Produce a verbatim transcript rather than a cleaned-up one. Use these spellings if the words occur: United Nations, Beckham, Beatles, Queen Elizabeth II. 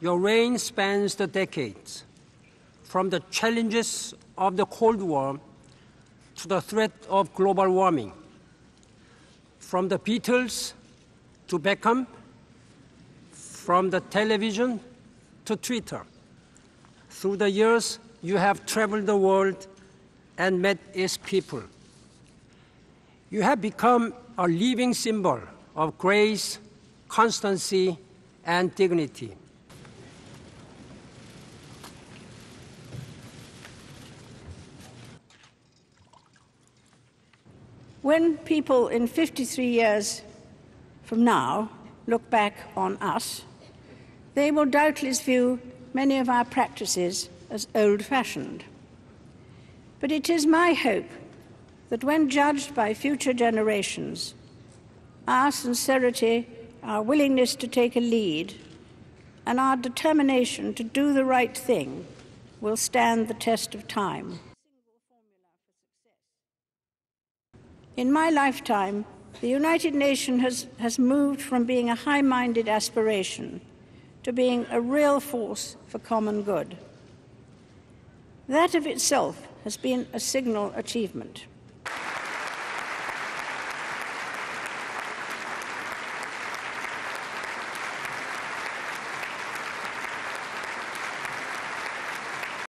Your reign spans the decades, from the challenges of the Cold War to the threat of global warming, from the Beatles to Beckham, from the television to Twitter. Through the years, you have traveled the world and met its people. You have become a living symbol of grace, constancy, and dignity. When people in fifty-three years from now look back on us, they will doubtless view many of our practices as old-fashioned. But it is my hope that when judged by future generations, our sincerity, our willingness to take a lead, and our determination to do the right thing will stand the test of time. In my lifetime, the United Nations has, has moved from being a high-minded aspiration to being a real force for common good. That of itself has been a signal achievement.